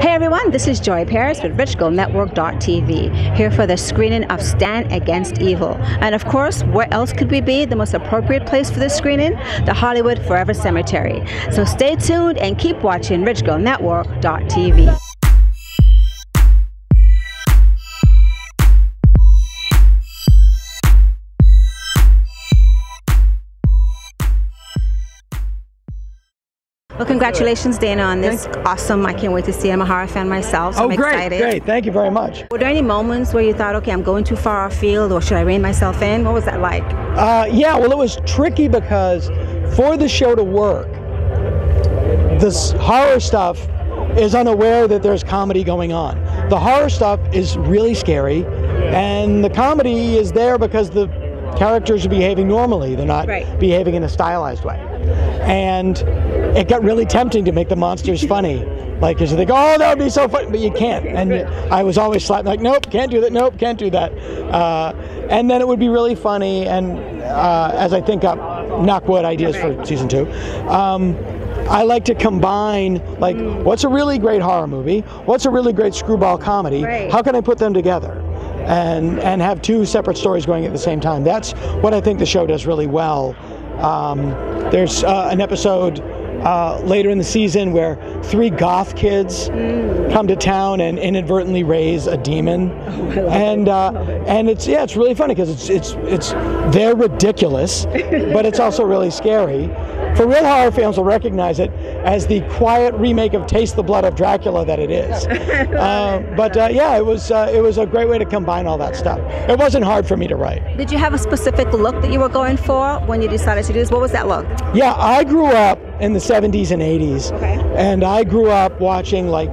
Hey everyone, this is Joy Paris with RichGirlNetwork.tv, here for the screening of Stan Against Evil. And of course, where else could we be? The most appropriate place for this screening? The Hollywood Forever Cemetery. So stay tuned and keep watching RichGirlNetwork.tv. Well, congratulations, Dana, on this. Awesome. I can't wait to see it. I'm a horror fan myself, so I'm excited. Great. Thank you very much. Were there any moments where you thought, okay, I'm going too far afield, or should I rein myself in? What was that like? Yeah, well, it was tricky because for the show to work, this horror stuff is unaware that there's comedy going on. The horror stuff is really scary, and the comedy is there because the characters are behaving normally. They're not behaving in a stylized way. And it got really tempting to make the monsters funny. Like, you think, oh, that would be so funny, but you can't. And I was always slapping, like, nope, can't do that, nope, can't do that. And then it would be really funny, and as I think up, knock wood ideas for season 2, I like to combine, like, what's a really great horror movie? What's a really great screwball comedy? How can I put them together? And have two separate stories going at the same time. That's what I think the show does really well. There's an episode later in the season where 3 goth kids come to town and inadvertently raise a demon, and it's really funny because they're ridiculous, but it's also really scary. For real horror fans will recognize it as the quiet remake of Taste the Blood of Dracula that it is. Yeah, it was a great way to combine all that stuff. It wasn't hard for me to write. Did you have a specific look that you were going for when you decided to do this? What was that look? Yeah, I grew up in the 70s and 80s, and I grew up watching like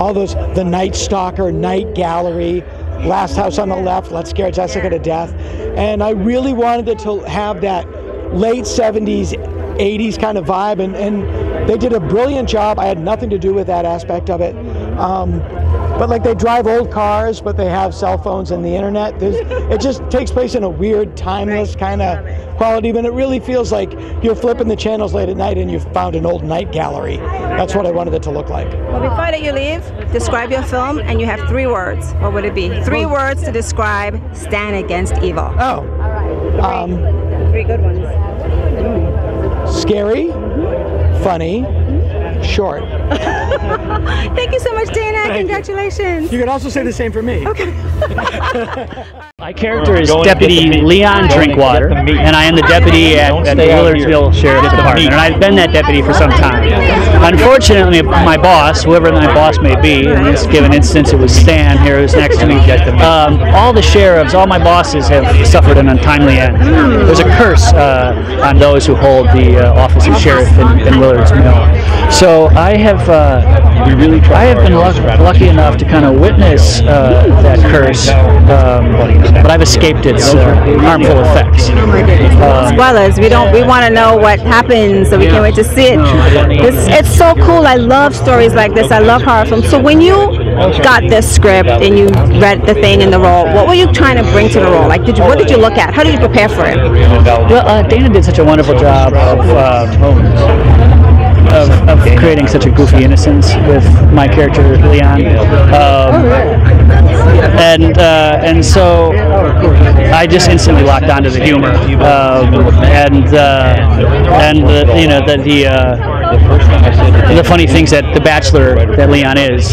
all those, The Night Stalker, Night Gallery, Last House on the Left, Let's Scare Jessica to Death, and I really wanted to have that late 70s, 80s kind of vibe, and they did a brilliant job. I had nothing to do with that aspect of it, but like they drive old cars, but they have cell phones and the internet. It just takes place in a weird, timeless kind of quality, but it really feels like you're flipping the channels late at night and you've found an old Night Gallery. That's what I wanted it to look like. Well, before I let you leave, describe your film, and you have 3 words. What would it be? 3 words to describe Stan Against Evil. Oh. Three good ones. Scary, funny, short. Thank you so much, Dana. Congratulations. You can also say the same for me. Okay. My character is Deputy Leon Drinkwater, and I am the deputy at the Willard's Mill Sheriff's Department, and I've been that deputy for some time. Unfortunately, my boss, whoever my boss may be, in this given instance it was Stan here who's next to me, all the sheriffs, all my bosses have suffered an untimely end. There's a curse on those who hold the office of sheriff in Willard's Mill. So I have been lucky enough to kind of witness that curse, but I've escaped its harmful effects. Spoilers, we want to know what happens, so we can't wait to see it. It's so cool. I love stories like this. I love horror films. So when you got this script and you read the thing in the role, what were you trying to bring to the role? Like, what did you look at? How did you prepare for it? Well, Dana did such a wonderful job of creating such a goofy innocence with my character Leon, and so I just instantly locked onto the humor, the funny things that the bachelor that Leon is,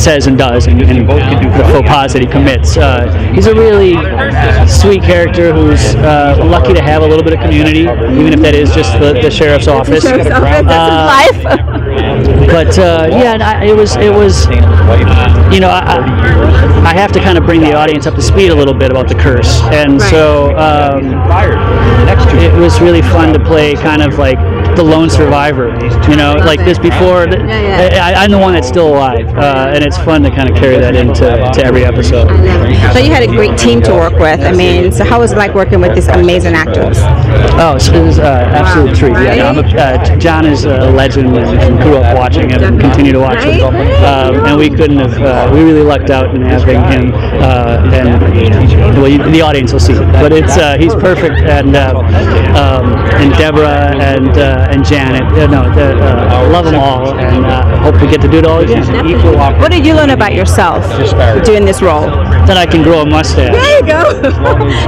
says and does, and the faux pas that he commits. He's a really sweet character who's lucky to have a little bit of community, even if that is just the sheriff's office. That's his life. But yeah, and I have to kind of bring the audience up to speed a little bit about the curse, and so it was really fun to play kind of like the lone survivor, you know, like this before. I'm the one that's still alive, and it's fun to kind of carry that into every episode. So you had a great team to work with. I mean, so how was it like working with these amazing actors? Oh, so it was absolute treat. Yeah, John is a legend and grew up watching it and continue to watch it, and we couldn't have. We really lucked out in having him, and well, the audience will see it, but he's perfect, and Deborah and. and Janet. Love them all, and hope we get to do it all again. What did you learn about yourself doing this role? That I can grow a mustache. There you go.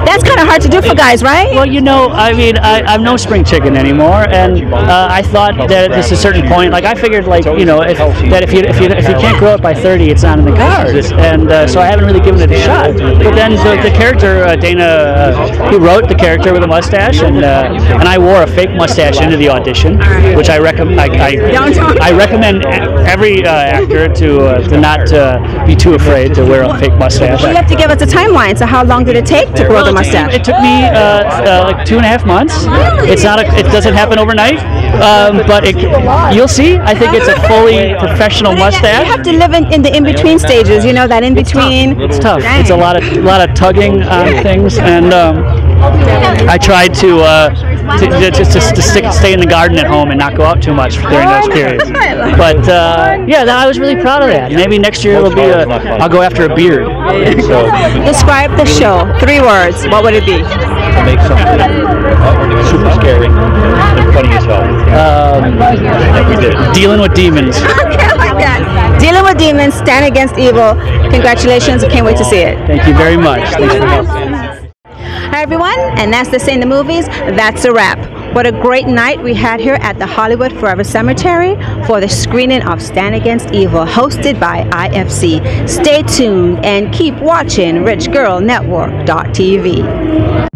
That's kind of hard to do for guys, right? Well, you know, I mean, I'm no spring chicken anymore, and I thought that at a certain point, like I figured, like you know, if you can't grow it by 30, it's not in the cards, and so I haven't really given it a shot. But then the character Dana, he wrote the character with a mustache, and I wore a fake mustache into the audition, which I recommend. I recommend every actor to not be too afraid to wear a fake mustache. You have to give us a timeline. So how long did it take to grow the mustache? It took me like 2.5 months. It's not. It doesn't happen overnight. But you'll see. I think it's a fully professional mustache. You have to live in the in-between stages. You know that in-between. It's tough. It's a lot of tugging on things, and I tried to stay in the garden at home and not go out too much during those periods. But yeah, I was really proud of that. Maybe next year it'll be I'll go after a beard. Describe the show. 3 words. What would it be? Make something super scary and funny as hell. Like we did. Dealing with demons. Okay, like that. Dealing with demons. Stan Against Evil. Congratulations. I can't wait to see it. Thank you very much. Thanks for having me. Hi everyone, and that's This Ain't the Movies. That's a wrap. What a great night we had here at the Hollywood Forever Cemetery for the screening of Stan Against Evil, hosted by IFC. Stay tuned and keep watching RichGirlNetwork.tv.